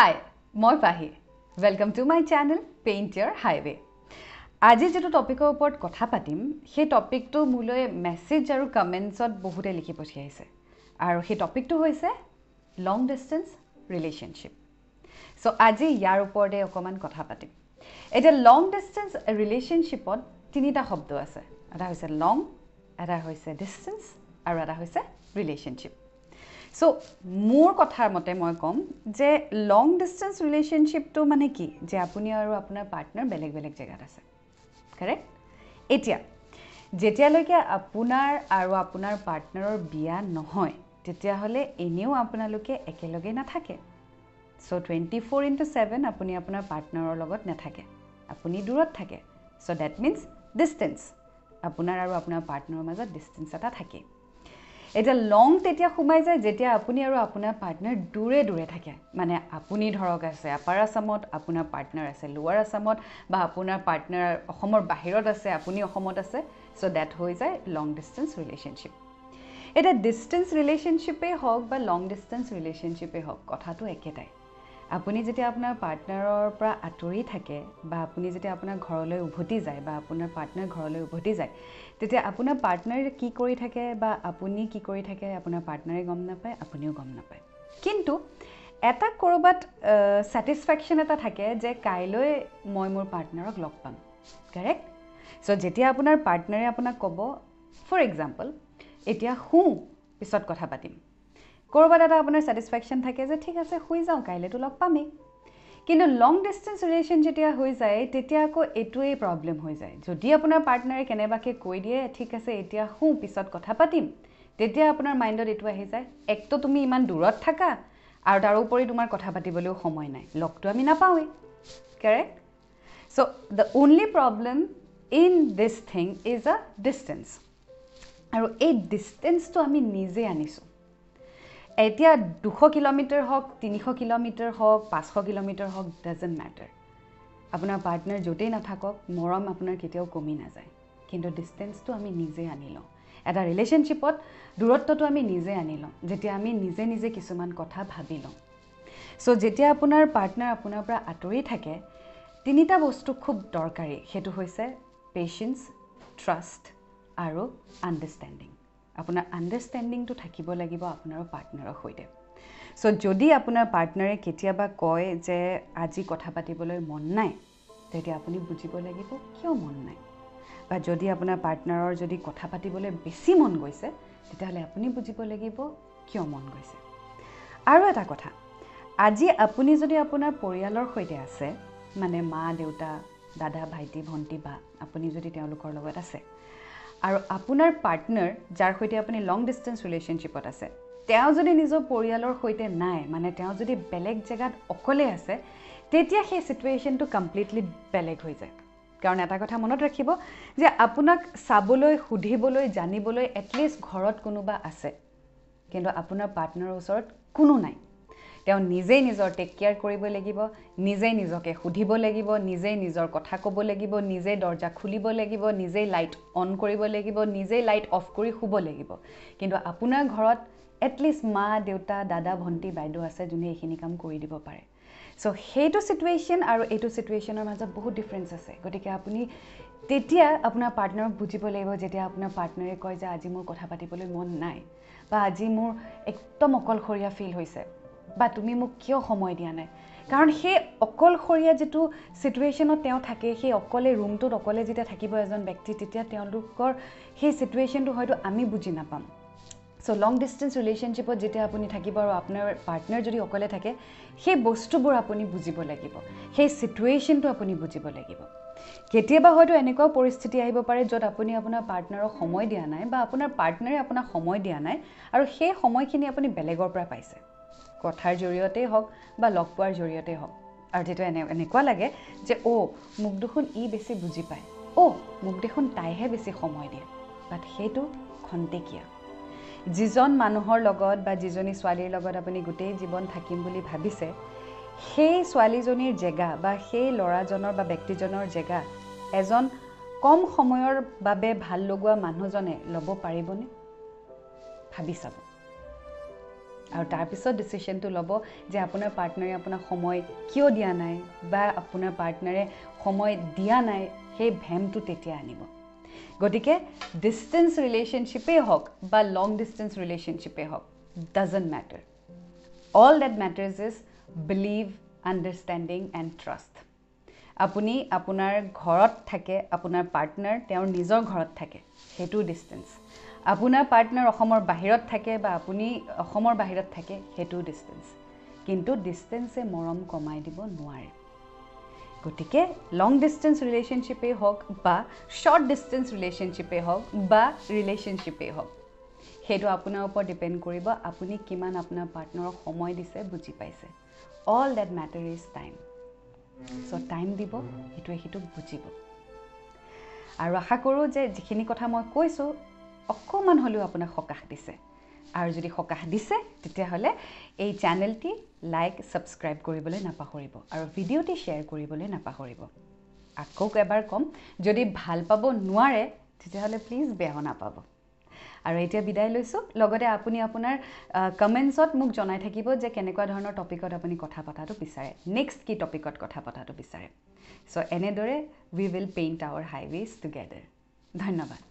Hi, Morpahi. Welcome to my channel Paint Your Highway. Today, we will talk about this topic. I will write message and comments on this topic. This topic is long distance relationship. So, today, we will talk about this long distance relationship. That is long, distance, and relationship. So, more kothar mote moi kom je long distance relationship to mane ki je apuni aru apunar partner beleg beleg jagat ase, correct? Etia jetia loike apunar aru apunar partneror biya nohoy tetia hole eneu apunaloke ekeloge na thake. So 24/7 apuni apunar partneror logot na thake, apuni durot thake. So that means distance, apunar aru apunar partneror majat distance eta thake. এটা লং তেতিয়া ঘুমাই যায় যেতিয়া আপুনি আৰু আপোনাৰ partner দূৰে দূৰে থাকে, মানে আপুনি ধৰক আছে আপাৰ আসামত, আপোনাৰ পাৰ্টনাৰ আছে লোৱাৰ আসামত, বা আপোনাৰ পাৰ্টনাৰ অসমৰ বাহিৰত আছে, আপুনি অসমত আছে, সো দ্যাট হৈ যায় লং ডিসটেন্স ৰিলেশ্বনশিপ। এটা ডিসটেন্স ৰিলেশ্বনশিপে হওক বা লং ডিসটেন্স ৰিলেশ্বনশিপে হওক কথাটো একেটাই। আপুনি যেতিয়া আপোনাৰ পাৰ্টনাৰৰ পৰা আঁতৰি থাকে বা আপুনি যেতিয়া আপোনাৰ ঘৰলৈ উভতি যায় বা আপোনাৰ পাৰ্টনাৰ ঘৰলৈ উভতি যায়, তেতিয়া আপোনাৰ পাৰ্টনাৰ কি কৰি থাকে বা আপুনি কি কৰি থাকে আপোনাৰ পাৰ্টনাৰে গম নাপায়, আপুনিও গম নাপায়। কিন্তু এটা কৰবাত স্যাটিসফ্যাকশন এটা থাকে যে কাইলৈ মই মোৰ পাৰ্টনাৰক লগ পাম, কাৰেক্ট? সো যেতিয়া আপোনাৰ পাৰ্টনাৰে আপোনাক ক'ব, ফৰ এক্সাম্পল, এতিয়া হু পিছত কথা পাতিম, কৰবাত এটা আপোনাৰ স্যাটিসফ্যাকশন থাকে যে ঠিক আছে হৈ যাও, কাইলৈ তো লগ পামে। কিন্তু লং ডিসটেন্স ৰিলেশ্বন যেতিয়া হৈ যায় তেতিয়া আকৌ এটোই প্ৰবলেম হৈ যায়। যদি আপোনাৰ পাৰ্টনাৰে কেনেবাকে কৈ দিয়ে ঠিক আছে এতিয়া হু পিছত কথা পাতিম, তেতিয়া আপোনাৰ মাইন্ডত এটো আহি যায় একটো তুমি ইমান দূৰত থাকা আৰু তাৰ ওপৰি তোমাৰ কথা পাতিবলৈও সময় নাই, লগটো আমি নাপাওঁই, correct? So the only problem in this thing is a distance, আৰু এই ডিসটেন্সটো আমি নিজে আনিছো। এতিয়া 200 কিলোমিটাৰ হওক, 300 কিলোমিটাৰ হওক, 500 কিলোমিটাৰ হওক, ডাজেন্ট ম্যাটাৰ। আপোনাৰ পাৰ্টনাৰ যতেই নাথাকক, মৰম আপোনাৰ কেতিয়াও কমি নাযায়। কিন্তু ডিসটেন্সটো আমি নিজে আনিলো। এটা ৰিলেশ্বনশিপত দূৰত্বটো আমি নিজে আনিলো, যেতিয়া আমি নিজে নিজে কিছুমান কথা ভাবিলো। সো যেতিয়া আপোনাৰ পাৰ্টনাৰ আপোনাৰ পৰা আঁতৰি থাকে, তিনিটা বস্তু খুব দৰকাৰী। হেতু হৈছে পেশেন্স, ট্ৰাষ্ট আৰু আণ্ডাৰষ্টেণ্ডিং। আপোনাৰ আণ্ডাৰষ্টেণ্ডিংটো থাকিব লাগিব আপোনাৰ পাৰ্টনাৰৰ সৈতে। সো যদি আপোনাৰ পাৰ্টনাৰে কেতিয়াবা কয় যে আজি কথা পাতিবলৈ মন নাই, তেতিয়া আপুনি বুজিব লাগিব কিয় মন নাই। বা যদি আপোনাৰ পাৰ্টনাৰৰ যদি কথা পাতিবলৈ বেছি মন গৈছে, তেতিয়াহলে আপুনি বুজিব লাগিব কিয় মন গৈছে। আৰু এটা কথা, আজি আপুনি যদি আপোনাৰ পৰিয়ালৰ সৈতে আছে, মানে মা দেউতা দাদা ভাইটি ভণ্টি বা আপুনি যদি তেওঁলোকৰ লগত আছে, আৰু আপোনাৰ পাৰ্টনাৰ যাৰ সৈতে আপুনি লং ডিসটেন্স ৰিলেশ্বনশিপত আছে, তেওঁ যদি নিজৰ পৰিয়ালৰ সৈতে নাই, মানে তেওঁ যদি বেলেগ জায়গাত অকলে আছে, তেতিয়া সেই সিচুৱেশনটো কমপ্লিটলি বেলেগ হৈ যায়। কাৰণ এটা কথা মনত ৰাখিব যে আপোনাক সাবলৈ, হুধিবলৈ, জানিবলৈ এটলিষ্ট ঘৰত কোনোবা আছে, কিন্তু আপোনাৰ পাৰ্টনাৰৰ ওচৰত কোনো নাই। তেওঁ নিজে নিজৰ টেক কেয়াৰ কৰিব লাগিব, নিজে নিজকে হুধিব লাগিব, নিজে নিজৰ কথা ক'ব লাগিব, নিজে দৰ্জা খুলিব লাগিব, নিজে লাইট অন কৰিব লাগিব, নিজে লাইট অফ কৰি শুব লাগিব। কিন্তু আপোনাৰ ঘৰত এটলিষ্ট মা দেউতা দাদা ভণ্টি বাইদেউ আছে, যোনে এইখিনি কাম কৰি দিব পাৰে। সো সেইটো সিচুৱেশ্যন আৰু এইটো সিচুৱেশ্যনৰ মাজত বহুত ডিফাৰেন্স আছে। গতিকে আপুনি তেতিয়া আপোনাৰ পাৰ্টনাৰক বুজিব লাগিব, যেতিয়া আপোনাৰ পাৰ্টনাৰে কয় যে আজি মোৰ কথা পাতিবলৈ মন নাই, বা আজি মোৰ একদম অকলশৰীয়া ফিল হৈছে, বা তুমি মোক কিয় সময় দিয়া নাই। কাৰণ সেই অকলশৰীয়া যেটো সিচুৱেশ্যনত তেওঁ থাকে, সেই অকলে ৰুমটোত অকলে যেতিয়া থাকিব এজন ব্যক্তি, তেতিয়া তেওঁলোকৰ সেই সিচুৱেশ্যনটো হয়তো আমি বুজি নাপাম। সো লং ডিসটেন্স ৰিলেশ্বনশিপত যেতিয়া আপুনি থাকিব আৰু আপোনাৰ পাৰ্টনাৰ যদি অকলে থাকে, সেই বস্তুবোৰ আপুনি বুজিব লাগিব, সেই সিচুৱেশ্যনটো আপুনি বুজিব লাগিব। কেতিয়াবা হয়তো এনেকুৱা পৰিস্থিতি আহিব পাৰে যত আপুনি আপোনাৰ পাৰ্টনাৰক সময় দিয়া নাই, বা আপোনাৰ পাৰ্টনাৰে আপোনাক সময় দিয়া নাই, আৰু সেই সময়খিনি আপুনি বেলেগৰ পৰা পাইছে, কথাৰ জৰিয়তে হওক বা লগ পোৱাৰ জৰিয়তে হওক। আৰু যেটো এনেকুৱা লাগে যে ও মোক দেখোন ই বেছি বুজি পায়, ও মোক দেখোন তাইহে বেছি সময় দিয়ে, বাট সেইটো খন্তেকীয়া। যিজন মানুহৰ লগত বা যিজনী ছোৱালীৰ লগত আপুনি গোটেই জীৱন থাকিম বুলি ভাবিছে, সেই ছোৱালীজনীৰ জেগা বা সেই ল'ৰাজনৰ বা ব্যক্তিজনৰ জেগা এজন কম সময়ৰ বাবে ভাল লগা মানুহজনে ল'ব পাৰিবনে? ভাবি চাব। আৰু তাৰ পিছত ডিসিশনটো লব যে আপোনাৰ পাৰ্টনাৰে আপোনাক সময় কিয় দিয়া নাই বা আপোনাৰ পার্টনারে সময় দিয়া নাই সেই ভেমটো তেতিয়া আনিব গটিকে ডিসটেন্স রিলেশনশিপে হক বা লং ডিসটেন্স রিলেশনশিপে হক doesn't matter all that matters is belief understanding and trust আপুনি আপোনাৰ ঘৰত থাকে আপোনাৰ পাৰ্টনাৰ তেওঁৰ নিজৰ ঘৰত থাকে সেইটো ডিসটেন্স আপোনাৰ পাৰ্টনাৰ অসমৰ বাহিৰত থাকে বা আপুনি অসমৰ বাহিৰত থাকে হেতু ডিসটেন্স কিন্তু ডিসটেন্সে মৰম কমাই দিব নোৱাৰে গটিকে লং ডিসটেন্স ৰিলেশনশিপে হক বা শৰ্ট ডিসটেন্স ৰিলেশনশিপে হক বা ৰিলেশনশিপে হক হেতু আপোনাৰ ওপৰত ডিপেন্ড কৰিব আপুনি কিমান আপোনাৰ পাৰ্টনাৰক সময় দিছে বুজি পাইছে all that matter is time so time দিব হেতু বুজিব আৰু আশা কৰো যে যিখিনি কথা মই কৈছো অকমান হলেও আপোনাক সকাহ দিছে আৰু যদি সকাহ দিছে তেতিয়া হলে এই চ্যানেলটি লাইক সাবস্ক্ৰাইব কৰিবলৈ নাপাহৰিব আৰু ভিডিওটি শেয়াৰ কৰিবলৈ নাপাহৰিব আকৌ এবাৰ কম যদি ভাল পাব নোৱাৰে তেতিয়া হলে প্লিজ বেয়া নাপাব আৰু এতিয়া বিদায় লৈছো লগতে আপুনি আপোনাৰ কমেন্টছত মোক জনাই থাকিব যে কেনেকুৱা ধৰণৰ টপিকত আপুনি কথা পাতাটো বিচাৰে নেক্সট কি টপিকত কথা পাতাটো বিচাৰে সো এনেদৰে we will paint our highways together ধন্যবাদ